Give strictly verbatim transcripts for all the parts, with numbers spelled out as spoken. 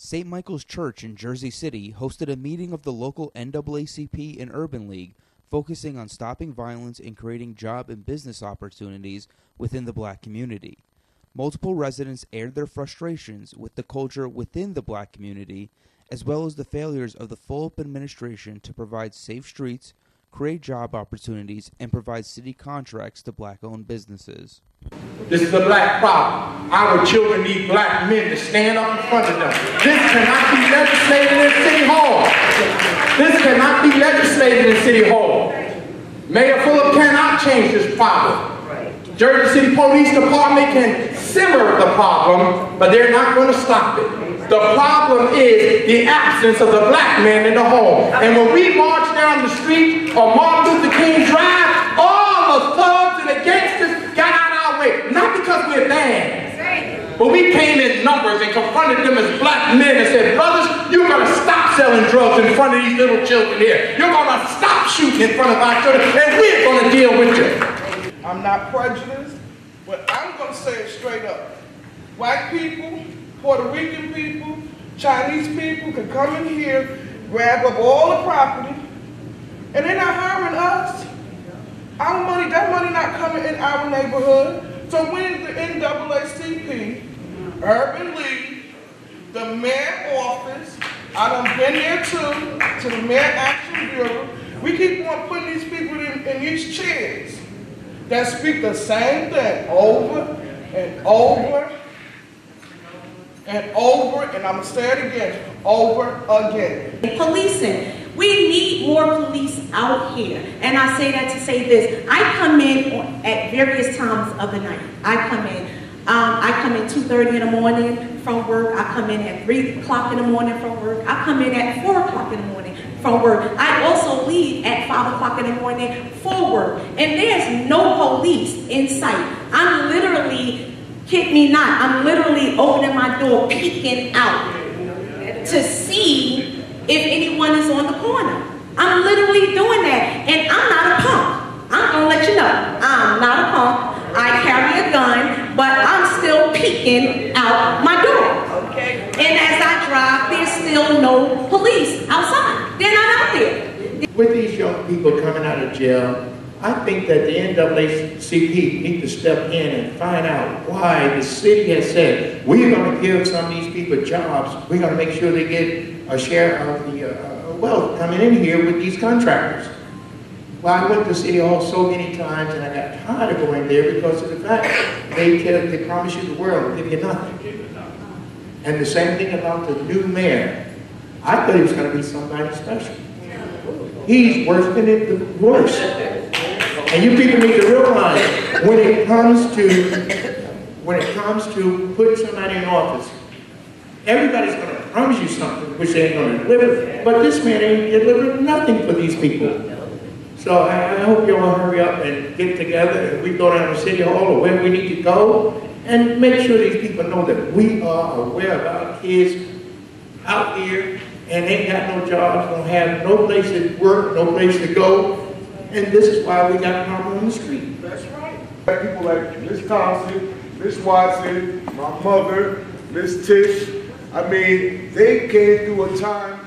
Saint Michael's Church in Jersey City hosted a meeting of the local N double A C P and Urban League focusing on stopping violence and creating job and business opportunities within the black community. Multiple residents aired their frustrations with the culture within the black community, as well as the failures of the Fulop administration to provide safe streets, create job opportunities, and provide city contracts to black-owned businesses. This is a black problem. Our children need black men to stand up in front of them. This cannot be legislated in City Hall. This cannot be legislated in City Hall. Mayor Fulop cannot change this problem. Jersey City Police Department can simmer the problem, but they're not going to stop it. The problem is the absence of the black man in the home. And when we march down the street on Martin Luther King Drive, all the thugs and the gangsters got out of our way. Not because we're bad, but we came in numbers and confronted them as black men and said, brothers, you're going to stop selling drugs in front of these little children here. You're going to stop shooting in front of our children, and we're going to deal with you. I'm not prejudiced, but I'm going to say it straight up. White people, Puerto Rican people, Chinese people can come in here, grab up all the property, and they're not hiring us. Our money, that money not coming in our neighborhood. So when the N double A C P, Urban League, the mayor office, I done been there too, to the Mayor Action Bureau, we keep on putting these people in, in these chairs that speak the same thing over and over and over, and I'm gonna say it again, over again. Policing, we need more police out here. And I say that to say this, I come in at various times of the night. I come in, um, I come in two thirty in the morning from work, I come in at three o'clock in the morning from work, I come in at four o'clock in the morning from work. I also leave at five o'clock in the morning for work. And there's no police in sight. I'm literally Kid me not, I'm literally opening my door, peeking out to see if anyone is on the corner. I'm literally doing that, and I'm not a punk. I'm gonna let you know, I'm not a punk. I carry a gun, but I'm still peeking out my door. Okay. And as I drive, there's still no police outside. They're not out there. With these young people coming out of jail, I think that the N double A C P need to step in and find out why the city has said, we're going to give some of these people jobs, we're going to make sure they get a share of the uh, wealth coming in here with these contractors. Well, I went to City Hall so many times and I got tired of going there because of the fact they, tell, they promise you the world, give you nothing. And the same thing about the new mayor. I thought he was going to be somebody special. He's worse than the worst. And you people need to realize when it comes to when it comes to putting somebody in office, everybody's going to promise you something which they ain't going to deliver. But this man ain't delivering nothing for these people. So I, I hope you all hurry up and get together and we go down to City Hall or where we need to go and make sure these people know that we are aware of our kids out here and they ain't got no jobs, don't have no place to work, no place to go. And this is why we got problems on the street. That's right. People like Miss Thompson, Miss Watson, my mother, Miss Tish. I mean, they came through a time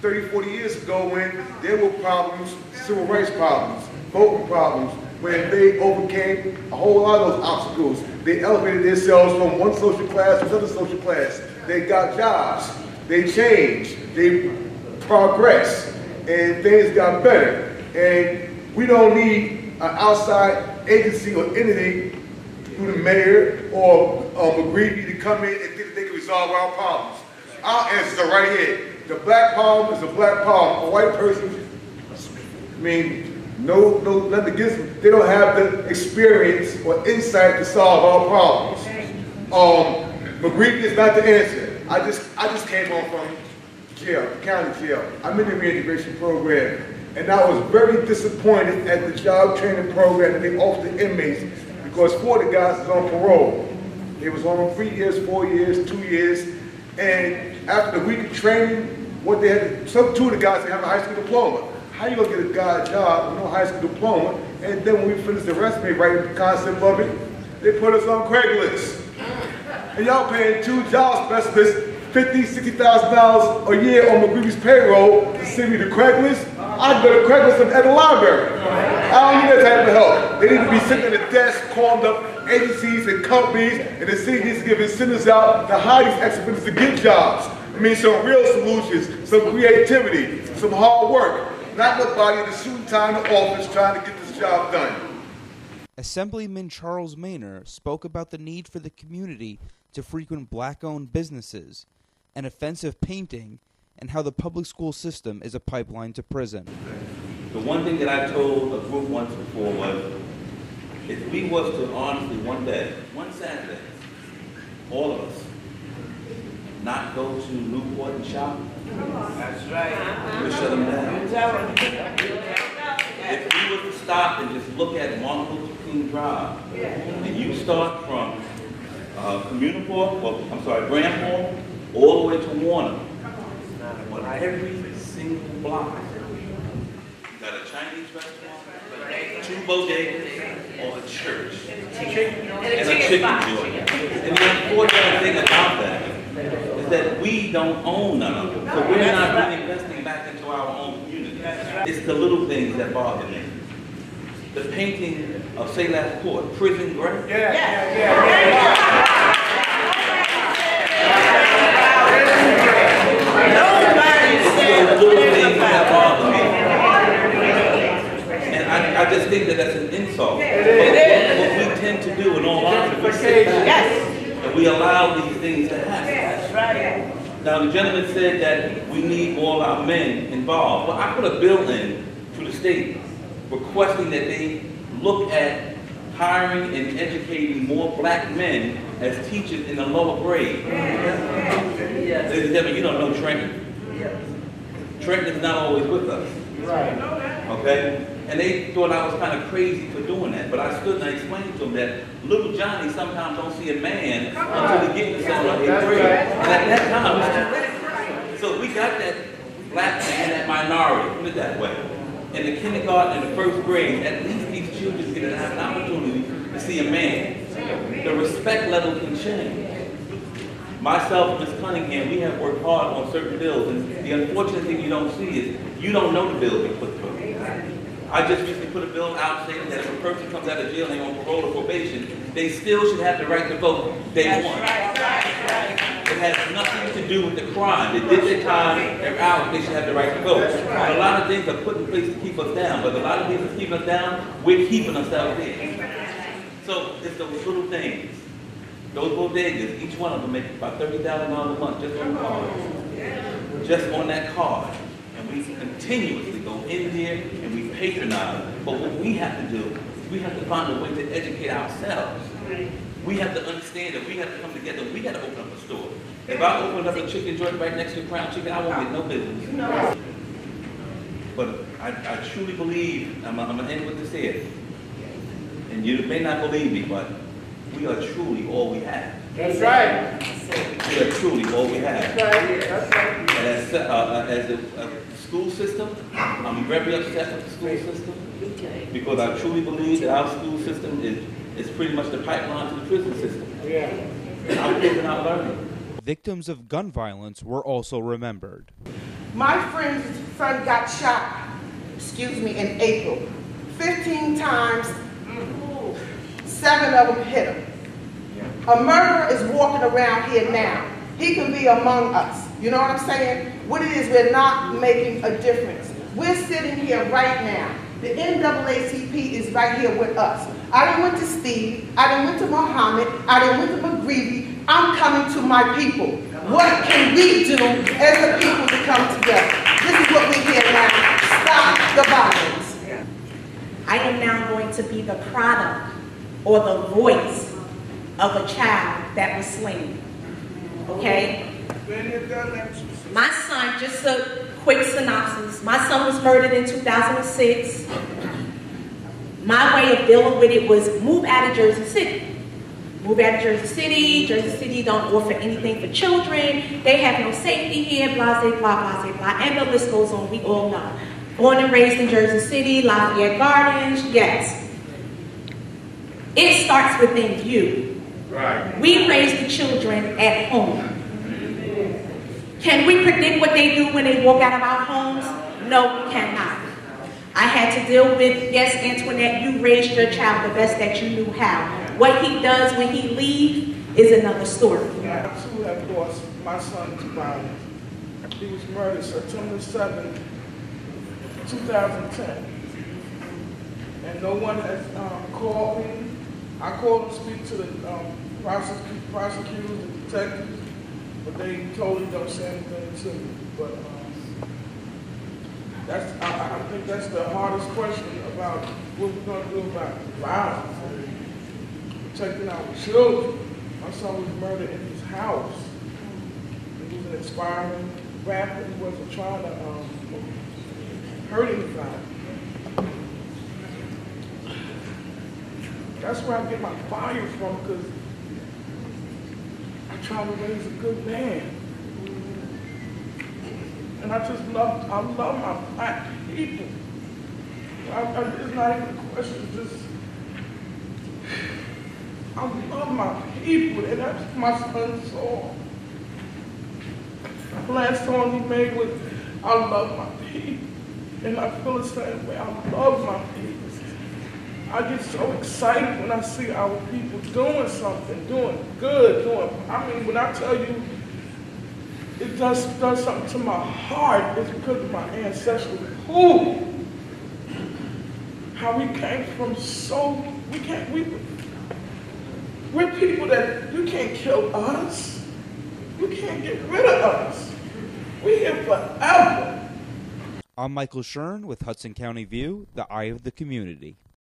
thirty, forty years ago when there were problems, civil rights problems, voting problems, when they overcame a whole lot of those obstacles. They elevated themselves from one social class to another social class. They got jobs. They changed. They progressed. And things got better. And we don't need an outside agency or anything through the mayor or uh, McGreevey to come in and think that they can resolve our problems. Our answers are right here. The black problem is a black problem. A white person, I mean, no, no, nothing against them. They don't have the experience or insight to solve our problems. Um, McGreevey is not the answer. I just, I just came home from jail, county jail. I'm in the reintegration program. And I was very disappointed at the job training program that they offered the inmates because four of the guys was on parole. They was on three years, four years, two years. And after the week of training, what they had, some two of the guys didn't have a high school diploma. How you gonna get a guy a job with no high school diploma? And then when we finished the resume writing concept of it, they put us on Craigslist. And y'all paying two job specialists fifty thousand dollars, sixty thousand dollars a year on McGreevey's payroll to send me to Craigslist, I'd go to Craigslist at the library. I don't need that type of help. They need to be sitting at a desk, calling up agencies and companies, and the city needs to give incentives out to hire these ex-offenders to get jobs. I mean, some real solutions, some creativity, some hard work. Not nobody in the shooting time in the office trying to get this job done. Assemblyman Charles Mainor spoke about the need for the community to frequent black-owned businesses, an offensive painting, and how the public school system is a pipeline to prison. The one thing that I told a group once before was, if we was to honestly one day, one Saturday, all of us, not go to Newport and shop, that's right, we'll shut them down. If we were to stop and just look at Martin Luther King Drive, and you start from uh, Communipaw, well, I'm sorry, Grand Hall, all the way to Warner, on every single block, you got a Chinese restaurant, two bodegas, or a church, and a chicken joint. And the unfortunate thing about that is that we don't own none of them, so we're not really investing back into our own community. It's the little things that bother me. The painting of Salas court, Prison Gray. Yeah, yeah, yeah. And I, I just think that that's an insult. But what, what we tend to do in all honesty, we sit back, yes, and we allow these things to happen. Yes, right. Now the gentleman said that we need all our men involved. Well, I put a bill in to the state requesting that they look at hiring and educating more black men as teachers in the lower grade. Yes. Yes. Ladies and gentlemen, you don't know Trenton. Yes. Trenton is not always with us. Right. Okay? And they thought I was kind of crazy for doing that, but I stood and I explained to them that little Johnny sometimes don't see a man until he gets himself a grade. And at that time, it was too late. So we got that black man, that minority, put it that way. In the kindergarten and the first grade, at least these children get to have an opportunity to see a man. The respect level can change. Myself and Miz Cunningham, we have worked hard on certain bills, and the unfortunate thing you don't see is you don't know the bill we put through. I just recently put a bill out saying that if a person comes out of jail and on parole or probation, they still should have the right to vote day one. That's right. It has nothing to do with the crime. They did their time, they're out, they should have the right to vote. But a lot of things are put in place to keep us down, but a lot of things are keeping us down, we're keeping ourselves there. So it's those little things. Those bodegas, each one of them makes about thirty thousand dollars a month just on cars. Just on that card. And we continuously go in there and we patronize. But what we have to do is we have to find a way to educate ourselves. We have to understand that we have to come together. We got to open up a store. If I opened up a chicken joint right next to Crown Chicken, I won't get no business. No. But I, I truly believe, I'm, I'm going to end with this here. And you may not believe me, but we are truly all we have. That's right. We are truly all we have. That's right. That's right. As, uh, as a, a school system, I'm very upset with the school system because I truly believe that our school system is, is pretty much the pipeline to the prison system. Yeah. And our kids are not learning. Victims of gun violence were also remembered. My friend's son got shot, excuse me, in April, fifteen times. Seven of them hit him. Yeah. A murderer is walking around here now. He can be among us. You know what I'm saying? What it is, we're not making a difference. We're sitting here right now. The N double A C P is right here with us. I done went to Steve. I done went to Muhammad. I done went to McGreevey. I'm coming to my people. What can we do as a people to come together? This is what we're here now. Stop the violence. Yeah. I am now going to be the product or the voice of a child that was slain, okay? My son, just a quick synopsis, my son was murdered in two thousand six. My way of dealing with it was move out of Jersey City. Move out of Jersey City, Jersey City don't offer anything for children, they have no safety here, blah, blah, blah, blah, blah, and the list goes on, we all know. Born and raised in Jersey City, Lafayette Gardens, yes. It starts within you. Right. We raise the children at home. Can we predict what they do when they walk out of our homes? No, we cannot. I had to deal with, yes, Antoinette, you raised your child the best that you knew how. What he does when he leaves is another story. I too have lost my son to violence. He was murdered September seventh, two thousand ten. And no one has um, called me. I called to speak to the um, prosecutors and detectives, but they totally don't say anything to me. But um, that's, I, I think that's the hardest question about what we're going to do about violence, protecting our children. My son was murdered in his house. He was an aspiring rapper. He wasn't trying to um, hurt anybody. That's where I get my fire from, because I try to raise a good man. And I just love, I love my black people. I, I, it's not even a question, it's just, I love my people, and that's my son's song. The last song he made was, I love my people. And I feel the same way, I love my people. I get so excited when I see our people doing something, doing good, doing, I mean, when I tell you it does, does something to my heart, it's because of my ancestral who, how we came from so, we can't, we, we're people that, you can't kill us, you can't get rid of us, we're here forever. I'm Michael Shearn with Hudson County View, the eye of the community.